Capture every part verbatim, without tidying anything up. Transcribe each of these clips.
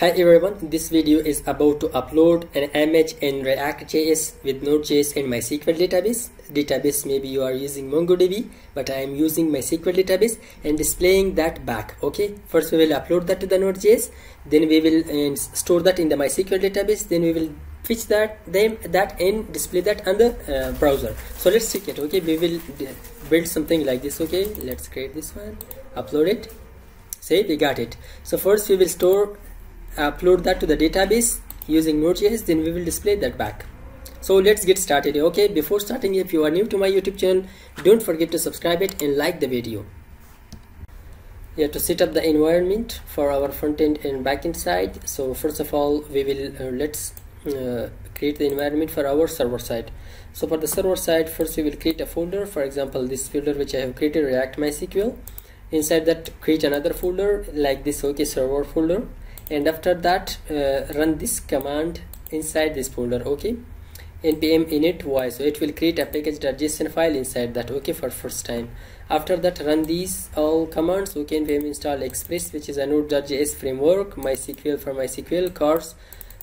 Hi everyone, this video is about to upload an image in React.js with Node.js and MySQL database. Database maybe you are using MongoDB, but I am using MySQL database and displaying that back. Okay, first we will upload that to the Node.js, then we will uh, store that in the MySQL database, then we will fetch that, then that and display that on the uh, browser. So let's check it. Okay, we will build something like this. Okay, let's create this one, upload it. See, we got it. So first we will store upload that to the database using Node.js, then we will display that back. So let's get started. Okay, before starting, if you are new to my YouTube channel, don't forget to subscribe it and like the video. You have to set up the environment for our front end and back end side. So first of all, we will uh, let's uh, create the environment for our server side. So for the server side, first we will create a folder. For example, this folder which I have created, React MySQL. Inside that, create another folder like this. Okay, server folder. And after that, uh, run this command inside this folder. Okay, npm init y. So it will create a package.json file inside that. Okay, for first time. After that, run these all commands. Okay, npm install Express, which is a Node.js framework, MySQL for MySQL, C O R S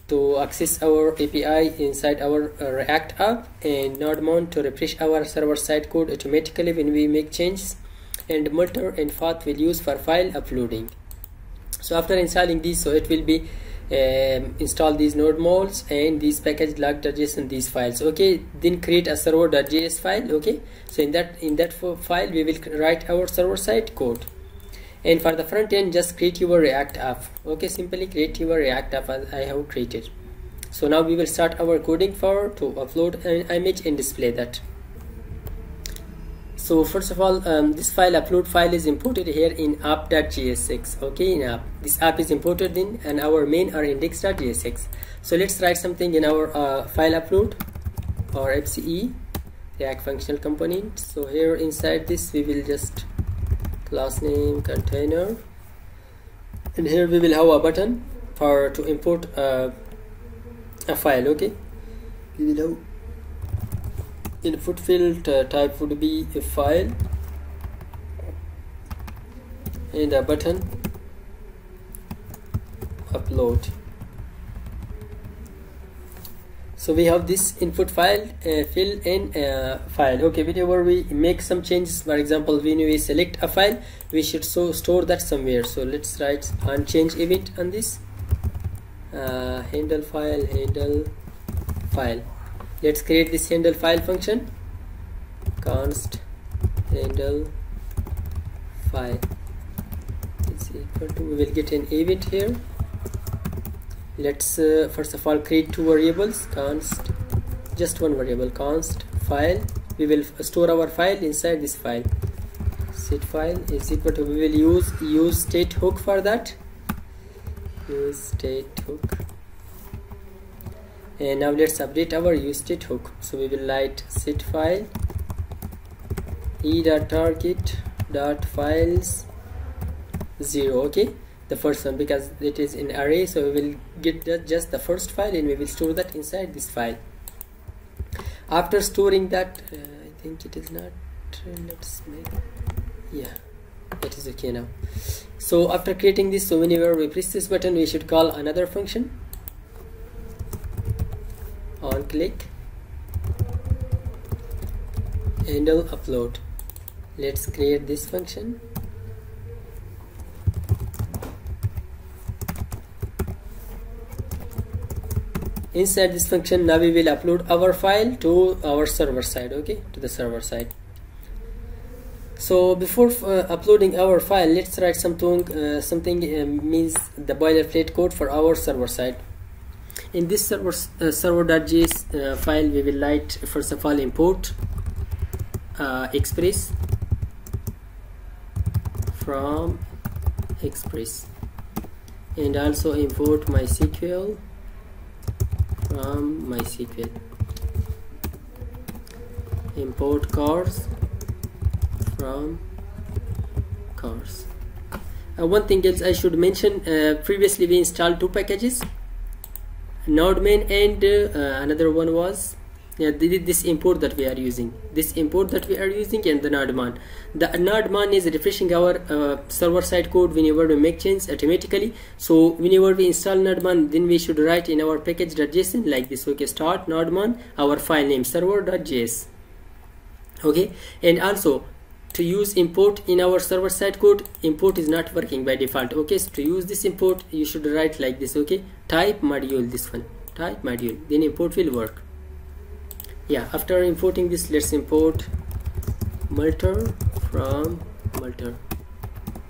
to access our A P I inside our uh, React app, and nodemon to refresh our server side code automatically when we make changes, and Multer and Path will use for file uploading. So after installing these, so it will be um, install these node modules and these package log.json, these files. Okay, then create a server.js file. Okay, so in that in that file we will write our server side code. And for the front end, just create your React app. Okay, simply create your React app as I have created. So now we will start our coding for to upload an image and display that. So first of all, um, this file upload file is imported here in app.jsx. Okay, in app, this app is imported in, and our main are index.jsx. So let's write something in our uh, file upload or F C E, React functional component. So here inside this we will just class name container, and here we will have a button for to import uh, a file. Okay, we will have input field uh, type would be a file, and a button upload. So we have this input file, uh, fill and uh, file. Okay, whenever we make some changes, for example, when we select a file, we should so store that somewhere. So let's write unchanged event on this uh, handle file handle file. Let's create this handle file function, const handle file. It's equal to, we will get an event here. Let's uh, first of all create two variables, const, just one variable, const file. We will store our file inside this file. Set file is equal to, we will use use state hook for that. Use state hook. And now let's update our useState hook. So we will write set file e.target.files zero. Okay, the first one, because it is an array, so we will get the, just the first file, and we will store that inside this file. After storing that, uh, I think it is not, let's make, yeah, it is okay now. So after creating this, so whenever we press this button, we should call another function, on click handle upload. Let's create this function, inside this function now we will upload our file to our server side. Okay, to the server side. So before uh, uploading our file, let's write something uh, something uh, means the boilerplate code for our server side. In this server uh, server.js uh, file, we will write first of all import uh, Express from Express, and also import MySQL from MySQL, import C O R S from C O R S. Uh, one thing else I should mention, uh, previously we installed two packages, node main and uh, another one was yeah, this import that we are using this import that we are using and the node_man. The node_man is refreshing our uh, server side code whenever we make change automatically. So whenever we install node_man, then we should write in our package.json like this. Okay, start node_man, our file name server.js. Okay, and also to use import in our server side code, import is not working by default. Okay, so to use this import you should write like this. Okay, type module, this one, type module, then import will work. Yeah, after importing this, let's import Multer from Multer,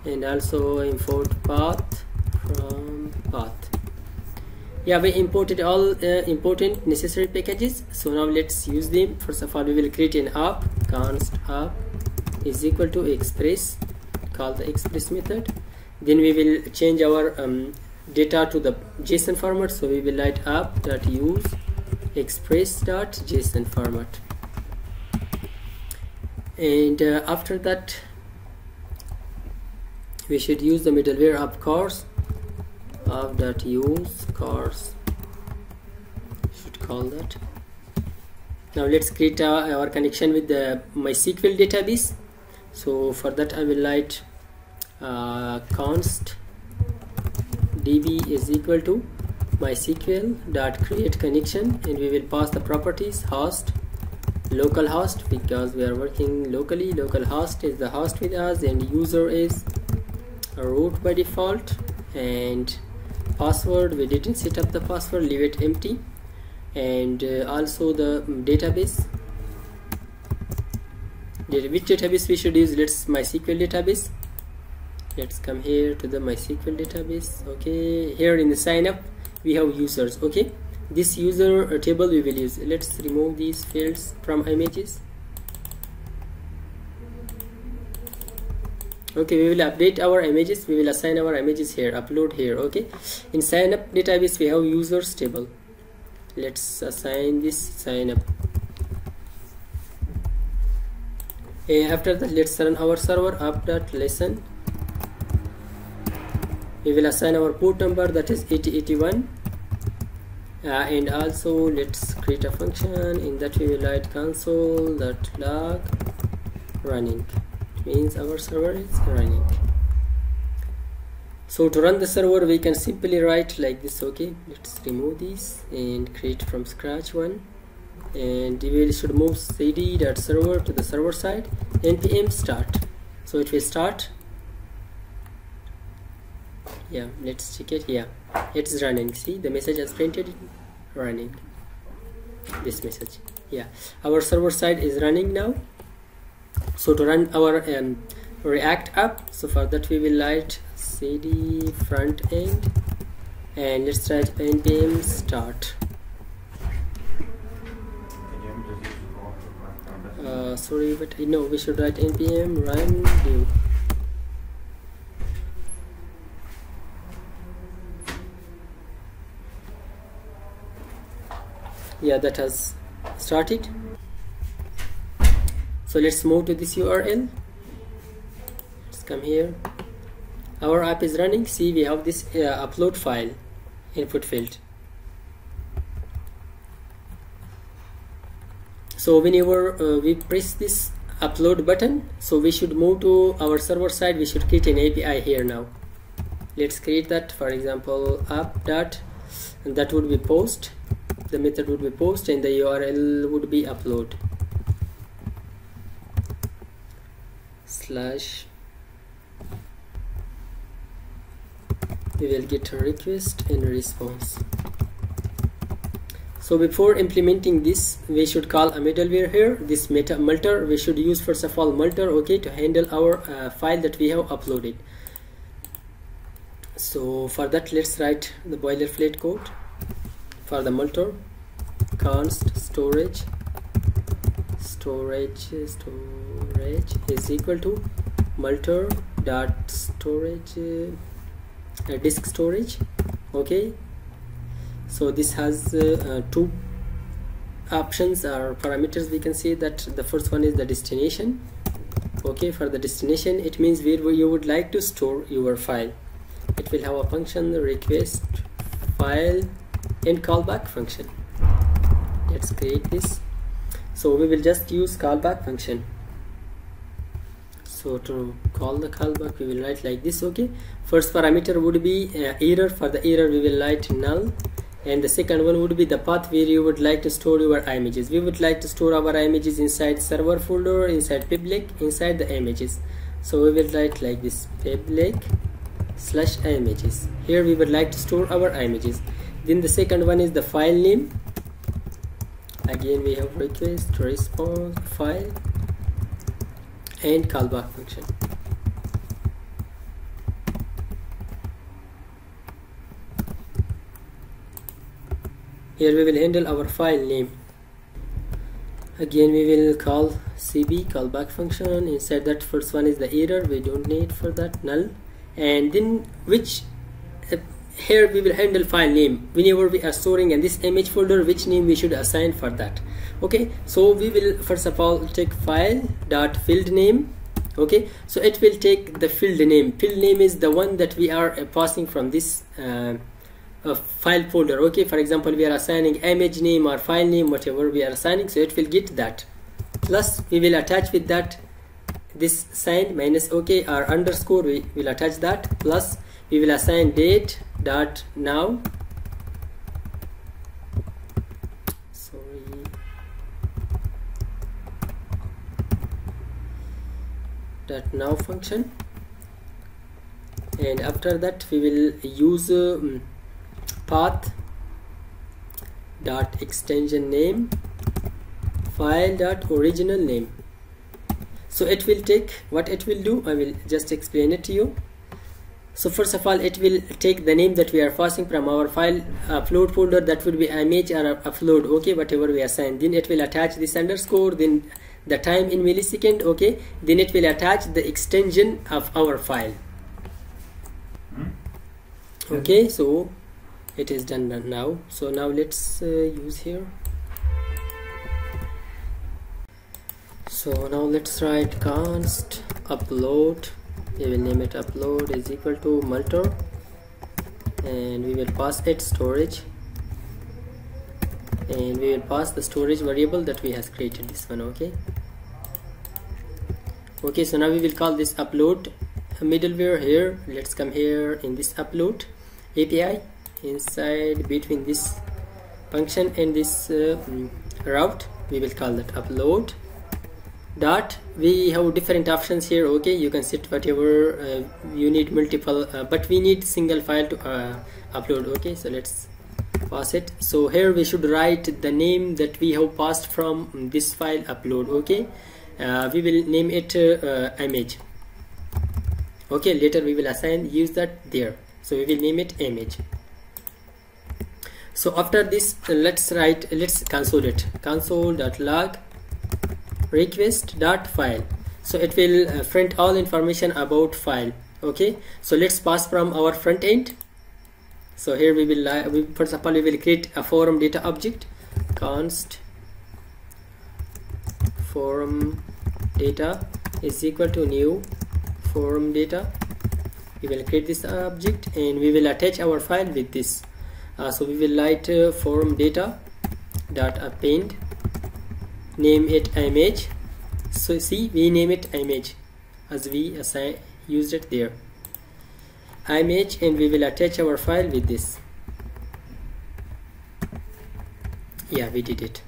and also import path from path. Yeah, we imported all uh, important necessary packages. So now let's use them. First of all, we will create an app. Const app is equal to express, call the express method. Then we will change our um, data to the JSON format. So we will write app.use express.json format, and uh, after that we should use the middleware app CORS. App.use CORS should call that. Now let's create our, our connection with the MySQL database. So for that I will write uh, const db is equal to MySQL.create connection, and we will pass the properties host, localhost, because we are working locally. Localhost is the host with us, and user is a root by default, and password, we didn't set up the password, leave it empty, and uh, also the database, which database we should use. Let's MySQL database. Let's come here to the MySQL database. Okay, here in the sign up we have users. Okay, this user table we will use. Let's remove these fields from images. Okay, we will update our images. We will assign our images here, upload here. Okay, in sign up database we have users table. Let's assign this sign up. And after that, let's run our server app.listen. We will assign our port number, that is eighty eighty-one, uh, and also let's create a function. In that we will write console.log running, it means our server is running. So to run the server we can simply write like this. Okay, let's remove this and create from scratch one, and we should move cd.server to the server side, npm start, so it will start. Yeah, let's check it. Yeah, it's running. See, the message has printed running, this message. Yeah, our server side is running now. So to run our um, React app, so for that we will write cd front end, and let's write npm start. Uh, sorry, but no, we should write npm run new. Yeah, that has started. So let's move to this U R L. Let's come here. Our app is running. See, we have this uh, upload file input field. So whenever uh, we press this upload button, so we should move to our server side. We should create an A P I here now. Let's create that. For example, app dot, and that would be post. The method would be post, and the U R L would be upload slash. We will get a request and response. So before implementing this, we should call a middleware here. This meta Multer we should use, first of all, Multer. Okay, to handle our uh, file that we have uploaded. So for that, let's write the boilerplate code. For the Multer, const storage storage storage is equal to Multer dot storage uh, disk storage. Okay, so this has uh, uh, two options or parameters. We can say that the first one is the destination. Okay, for the destination it means where you would like to store your file. It will have a function request file and callback function. Let's create this So we will just use callback function. So to call the callback, we will write like this. Okay, first parameter would be uh, error. For the error, we will write null, and the second one would be the path where you would like to store your images. We would like to store our images inside server folder, inside public, inside the images. So we will write like this, public slash images. Here we would like to store our images. Then the second one is the file name. Again we have request, response, file, and callback function. Here we will handle our file name. Again we will call C B callback function. Inside that first one is the error, we don't need for that, null. And then which uh, here we will handle file name. Whenever we are storing in this image folder, which name we should assign for that. Okay, so we will first of all take file dot field name. Okay, so it will take the field name. Field name is the one that we are uh, passing from this uh, uh, file folder. Okay, for example, we are assigning image name or file name, whatever we are assigning, so it will get that. Plus we will attach with that this sign minus okay or underscore, we will attach that. Plus we will assign date dot now, sorry, dot now function. And after that we will use um, path dot extension name, file dot original name. So it will take, what it will do, I will just explain it to you. So first of all, it will take the name that we are passing from our file upload folder, that would be image or upload, okay, whatever we assign. Then it will attach this underscore, then the time in millisecond, okay, then it will attach the extension of our file. Okay, so it is done now. So now let's uh, use here. So now let's write const upload, we will name it upload is equal to Multer, and we will pass it storage, and we will pass the storage variable that we has created, this one. Okay, okay, so now we will call this upload middleware here. Let's come here in this upload A P I, inside between this function and this uh, route, we will call that upload dot. We have different options here. Okay, you can set whatever uh, you need, multiple uh, but we need single file to uh, upload. Okay, so let's pass it. So here we should write the name that we have passed from this file upload. Okay, uh, we will name it uh, image. Okay, later we will assign use that there, so we will name it image. So after this, uh, let's write, let's console it, console.log request dot file. So it will uh, print all information about file. Okay, so let's pass from our front end. So here we will uh, we, first of all we will create a forum data object, const forum data is equal to new forum data. We will create this object and we will attach our file with this. Uh, so we will write uh, forum data dot append, name it image. So see, we name it image as we assign used it there, image, and we will attach our file with this. Yeah, we did it.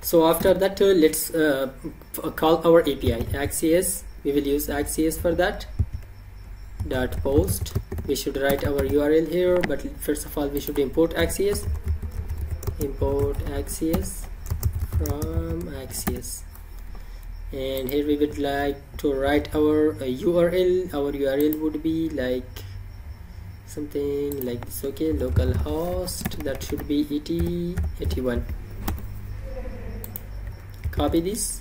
So after that, uh, let's uh, call our A P I Axios. We will use Axios for that dot post. We should write our U R L here, but first of all we should import Axios, import Axios from Axios, and here we would like to write our uh, U R L. Our U R L would be like something like this. Okay, localhost, that should be eighty eighty-one. Copy this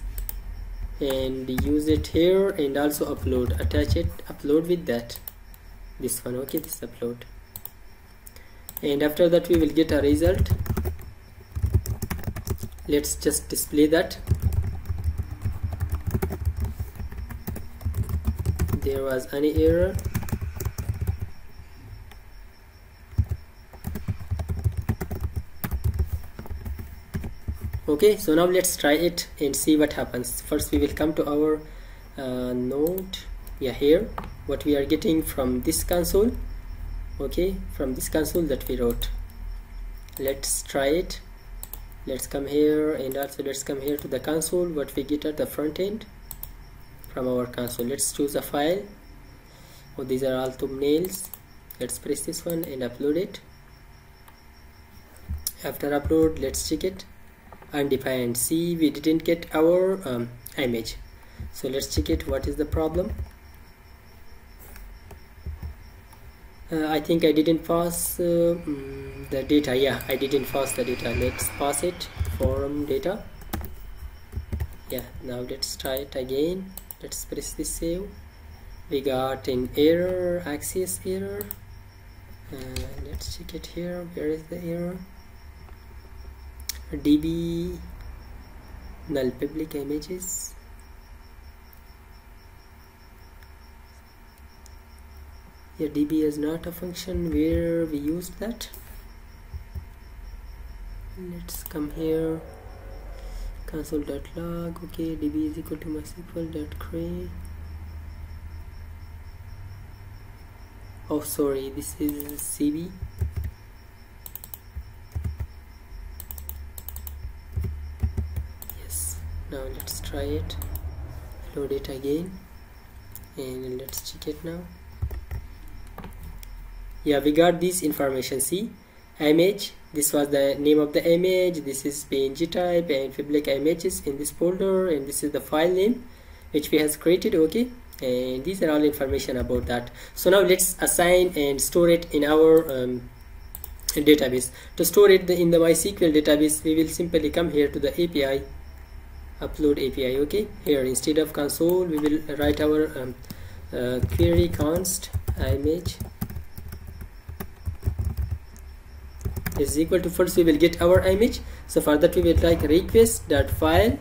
and use it here, and also upload, attach it, upload with that, this one. Okay, this upload, and after that we will get a result. Let's just display that. There was any error. Okay, so now let's try it and see what happens. First we will come to our uh, node. Yeah, here what we are getting from this console. Okay, from this console that we wrote. Let's try it. Let's come here, and also let's come here to the console. What we get at the front end from our console. Let's choose a file. Oh, these are all thumbnails. Let's press this one and upload it. After upload, let's check it. Undefined. See, we didn't get our um, image, so let's check it. What is the problem? uh, I think I didn't pass uh, the data. Yeah, I didn't pass the data. Let's pass it form data. Yeah, now let's try it again. Let's press this save. We got an error, Axios error. Uh, let's check it here. Where is the error? D B null public images. Here, D B is not a function where we used that. Let's come here, console.log. Okay, D B is equal to mysql.create. Oh, sorry, this is C B. Now let's try it, load it again, and let's check it now. Yeah, we got this information. See, image, this was the name of the image, this is P N G type, and public images in this folder, and this is the file name which we has created. Okay, and these are all information about that. So now let's assign and store it in our um, database. To store it in the MySQL database, we will simply come here to the A P I, upload A P I. Okay, here instead of console we will write our um, uh, query const image is equal to, first we will get our image, so for that we will like request dot file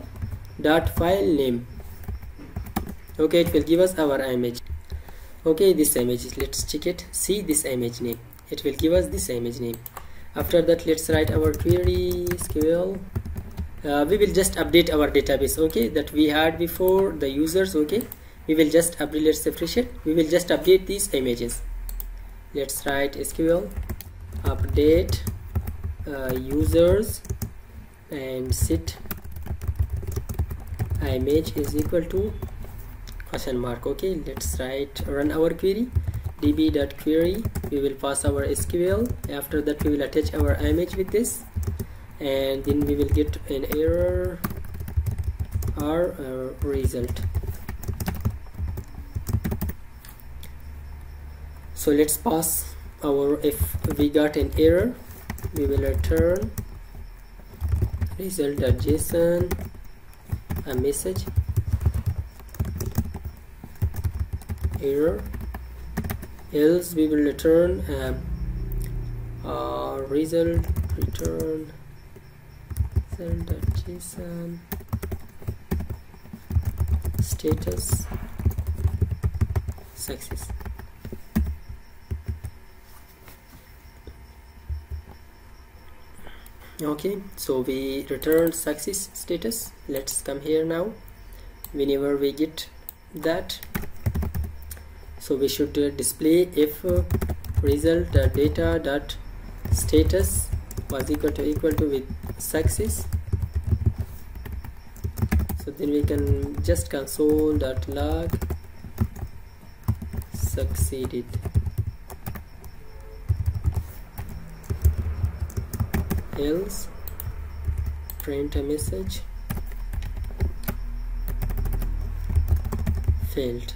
dot file name. Okay, it will give us our image. Okay, this image, let's check it. See, this image name, it will give us this image name. After that, let's write our query S Q L. Uh, we will just update our database, okay, that we had before, the users. Okay, we will just update. Let's refresh it. We will just update these images. Let's write S Q L update uh, users and set image is equal to question mark. Okay, let's write, run our query, db.query. We will pass our S Q L. After that, we will attach our image with this, and then we will get an error or uh, result. So let's pass our, if we got an error, we will return result.json, a message error. Else we will return uh, uh, result return .json status success. Okay, so we return success status. Let's come here now. Whenever we get that, so we should uh, display if uh, result uh, data dot status was equal to equal to with success. So then we can just console.log succeeded. Else print a message failed.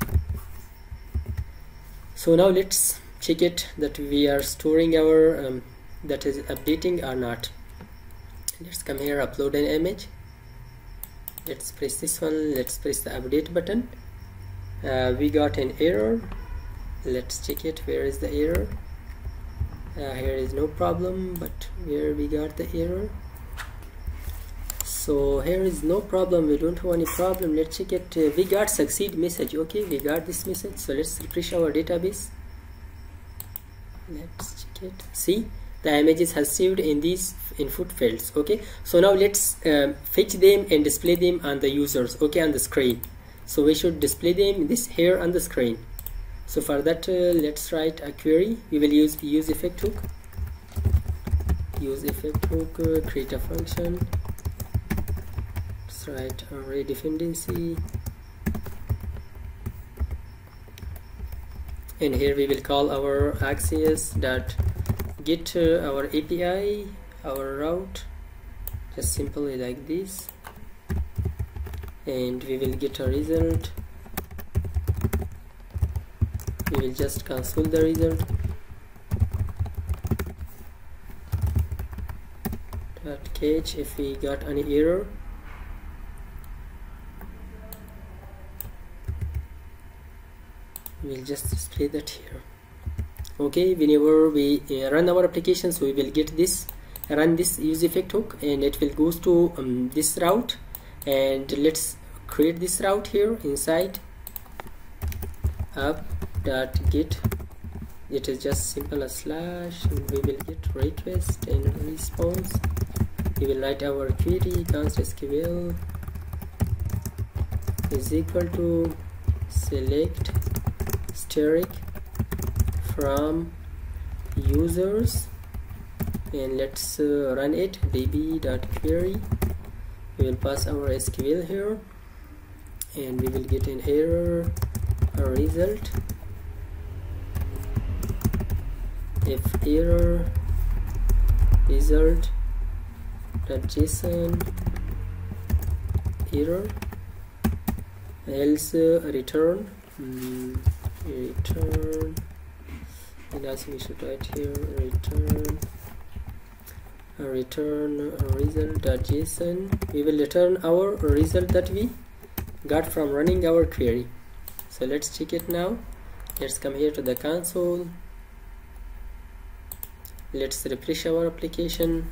So now let's check it that we are storing our um, that is updating or not. Let's come here, upload an image. Let's press this one. Let's press the update button. Uh, we got an error. Let's check it. Where is the error? Uh, here is no problem, but where we got the error? So here is no problem. We don't have any problem. Let's check it. Uh, we got succeed message. Okay, we got this message. So let's refresh our database. Let's check it. See, the image is received in these input fields. Okay, so now let's uh, fetch them and display them on the users, okay, on the screen. So we should display them this here on the screen. So for that, uh, let's write a query. We will use useEffect hook, useEffect hook, uh, create a function. Let's write array dependency, and here we will call our Axios dot get uh, our A P I, our route, just simply like this, and we will get a result. We will just console the result dot catch if we got any error. We'll just display that here. Okay, whenever we uh, run our applications, we will get this, run this useEffect hook, and it will goes to um, this route. And let's create this route here inside app.get. It is just simple as slash, and we will get request and response. We will write our query const S Q L is equal to select steric from users, and let's uh, run it. Db.query, we will pass our S Q L here, and we will get an error, a result. If error result dot json error, else uh, return mm, return, and also we should write here return return result.json. We will return our result that we got from running our query. So let's check it now. Let's come here to the console. Let's refresh our application.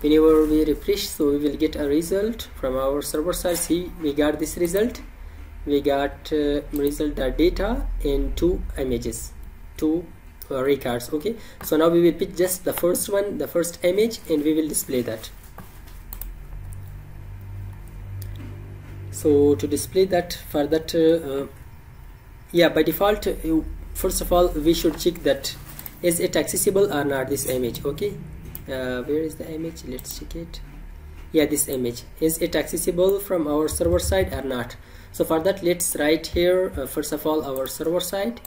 Whenever we refresh, so we will get a result from our server side. See, we got this result. We got uh, result.data and two images, two Uh, records. Okay, so now we will pick just the first one, the first image, and we will display that. So to display that, for that uh, uh, yeah, by default, uh, first of all we should check that is it accessible or not, this image. Okay, uh, where is the image? Let's check it. Yeah, this image, is it accessible from our server side or not? So for that, let's write here uh, first of all our server side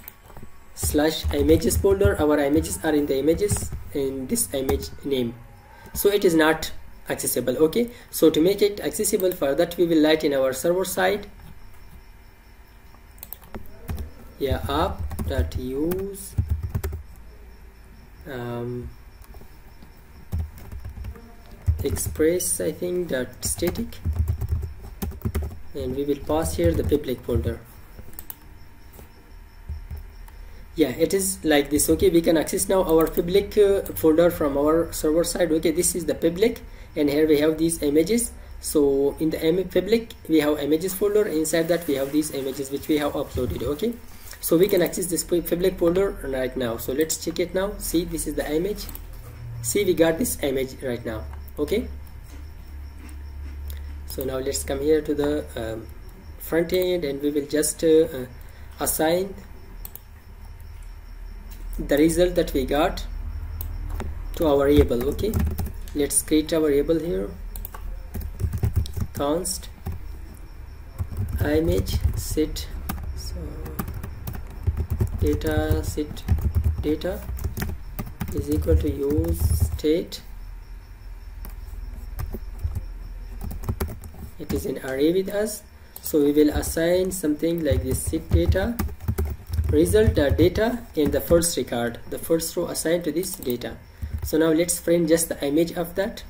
slash images folder. Our images are in the images in this image name, so it is not accessible. Okay, so to make it accessible, for that we will write in our server side, yeah, app.use um, express, I think, dot static, and we will pass here the public folder. Yeah, it is like this. Okay, we can access now our public uh, folder from our server side. Okay, this is the public, and here we have these images. So in the public we have images folder, inside that we have these images which we have uploaded. Okay, so we can access this public folder right now. So let's check it now. See, this is the image. See, we got this image right now. Okay, so now let's come here to the um, front end, and we will just uh, uh, assign the result that we got to our variable. Okay, let's create our variable here, const image set, so data set data is equal to use state. It is an array with us, so we will assign something like this, set data result uh, data in the first record, the first row assigned to this data. So now let's print just the image of that.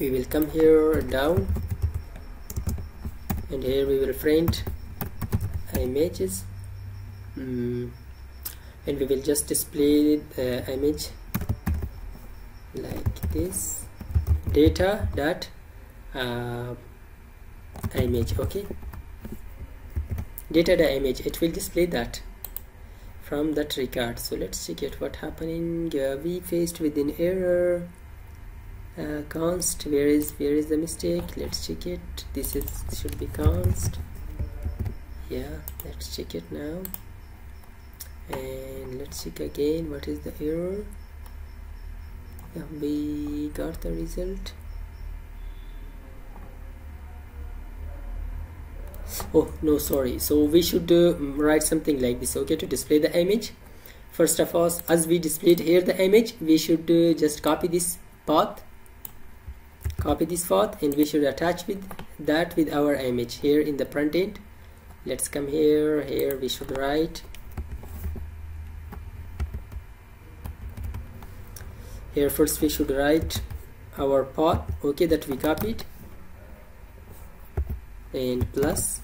We will come here down, and here we will print images, mm. and we will just display the image like this, data dot uh, image. Okay, data the image, it will display that. from that record. So let's check it what happening. Uh, we faced with an error. Uh, const, where is where is the mistake? Let's check it. This is should be const. Yeah, let's check it now, and let's check again what is the error. Yeah, we got the result. Oh no, sorry. So we should uh, write something like this. Okay, to display the image, first of all, as we displayed here the image, we should uh, just copy this path. Copy this path and we should attach with that with our image here in the front end. Let's come here. Here we should write, here first we should write our path, okay, that we copied, and plus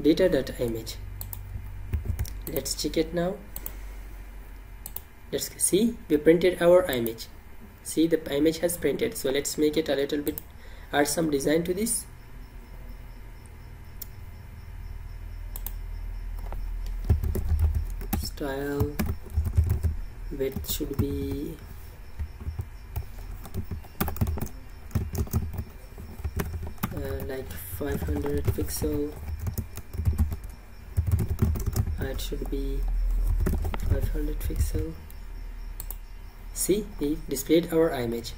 data.image. Let's check it now. Let's see, we printed our image. See, the image has printed. So let's make it a little bit, add some design to this. Style width should be uh, like five hundred pixel. It should be five hundred pixel. See, we displayed our image.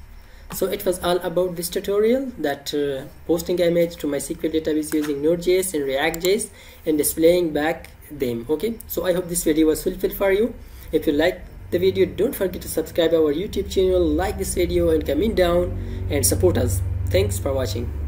So it was all about this tutorial, that uh, posting image to MySQL database using Node.js and React.js and displaying back them. Okay, so I hope this video was helpful for you. If you like the video, don't forget to subscribe our YouTube channel, like this video and comment down and support us. Thanks for watching.